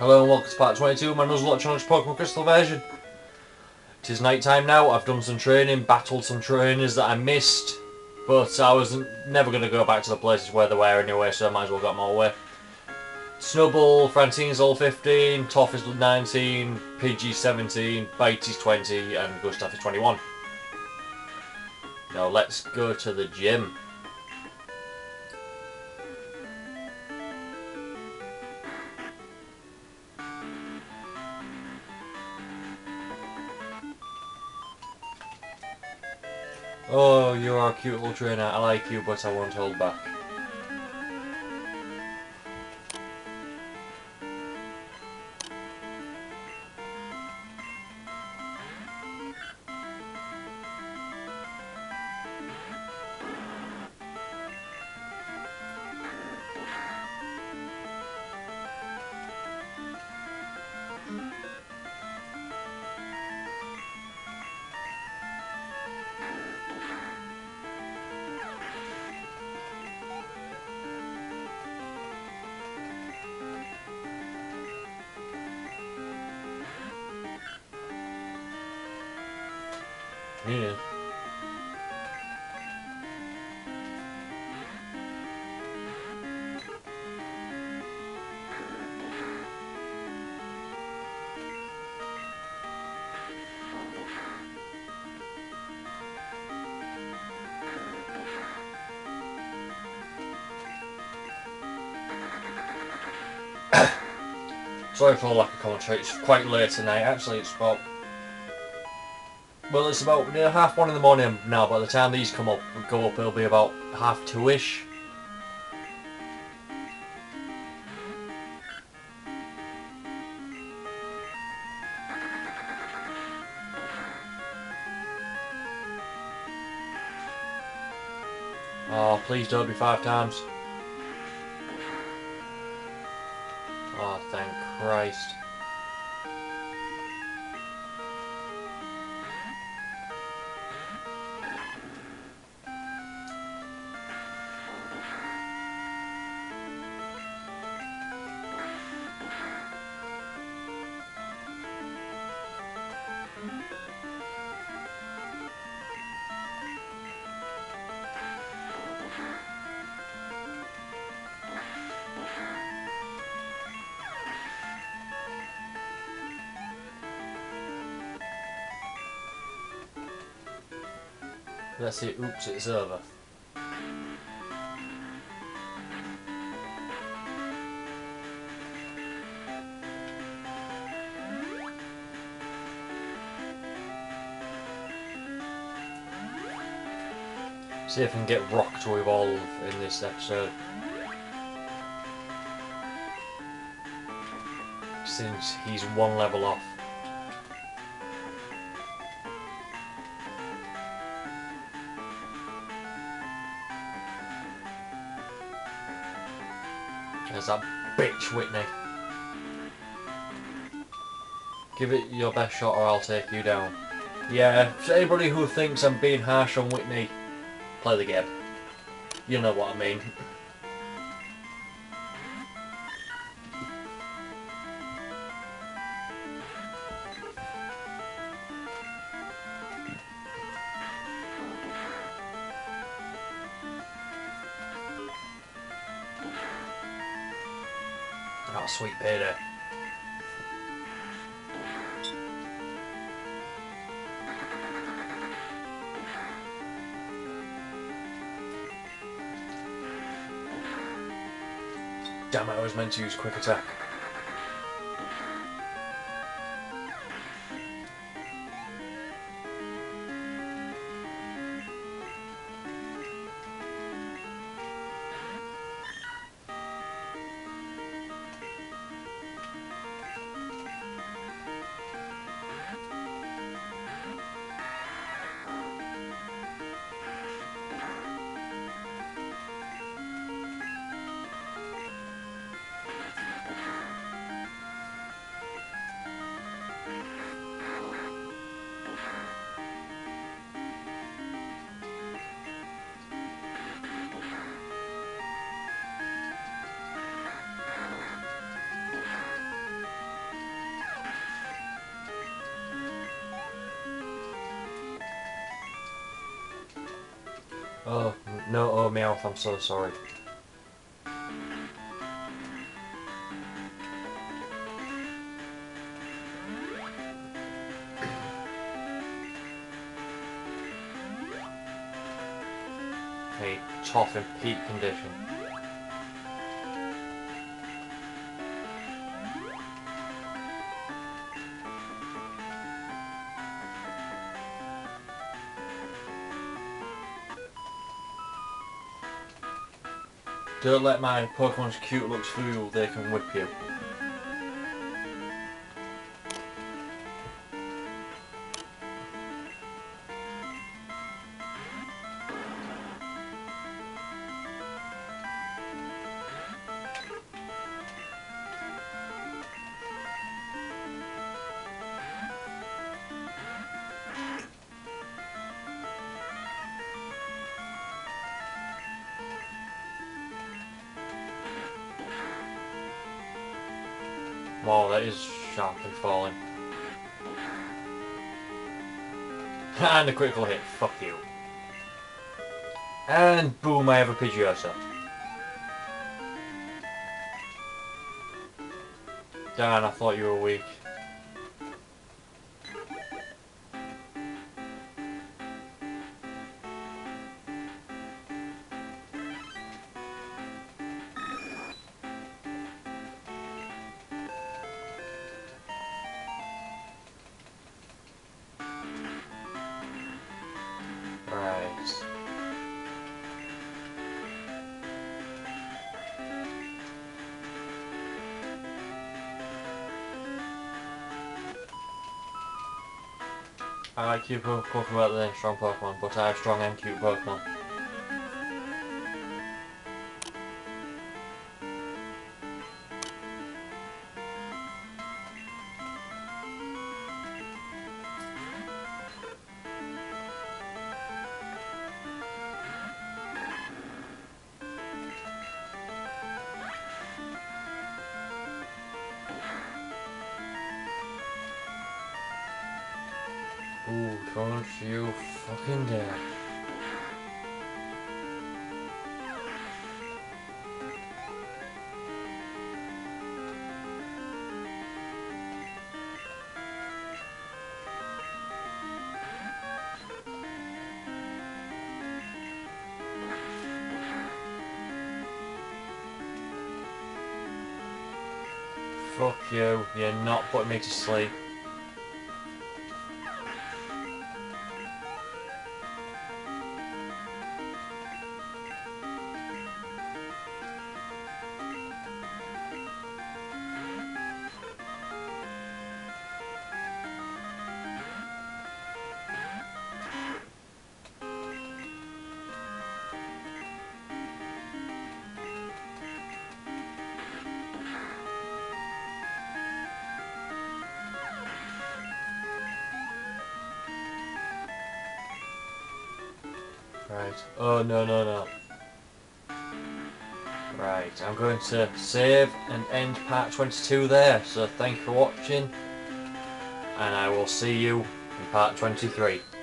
Hello and welcome to part 22 of my Nuzlocke Challenge Pokemon Crystal Version. It is night time now. I've done some training, battled some trainers that I missed, but I was never going to go back to the places where they were anyway, so I might as well get my way. Snubbull, Frantine's all 15, Toph is 19, Pidgey's 17, Bitey's 20 and Gustav is 21. Now let's go to the gym. Oh, you are a cute little trainer. I like you, but I won't hold back. Yeah. Sorry for the lack of commentary, it's quite late tonight, actually it's about... Well, it's about near 1:30 in the morning now. By the time these go up, it'll be about 2:30-ish. Oh, please don't be 5 times. Oh, thank Christ. Let's see, oops, it's over. See if I can get Roc to evolve in this episode. Since he's 1 level off. There's that bitch Whitney. Give it your best shot or I'll take you down. Yeah, for anybody who thinks I'm being harsh on Whitney, play the game. You know what I mean. Oh, sweet Bitey. Damn it, I was meant to use quick attack. Oh, no, oh, Meowth, I'm so sorry. Hey, Toph in peak condition. Don't let my Pokemon's cute looks fool, they can whip you. Wow, that is sharply falling. And a critical hit, fuck you. And boom, I have a Pidgeotto. Dan, I thought you were weak. Right. I like cute Pokemon rather than strong Pokemon, but I have strong and cute Pokemon. Ooh, don't you fucking dare. Fuck you, you're not putting me to sleep. Right. Oh, no, no, no. Right, I'm going to save and end part 22 there, so thank you for watching, and I will see you in part 23.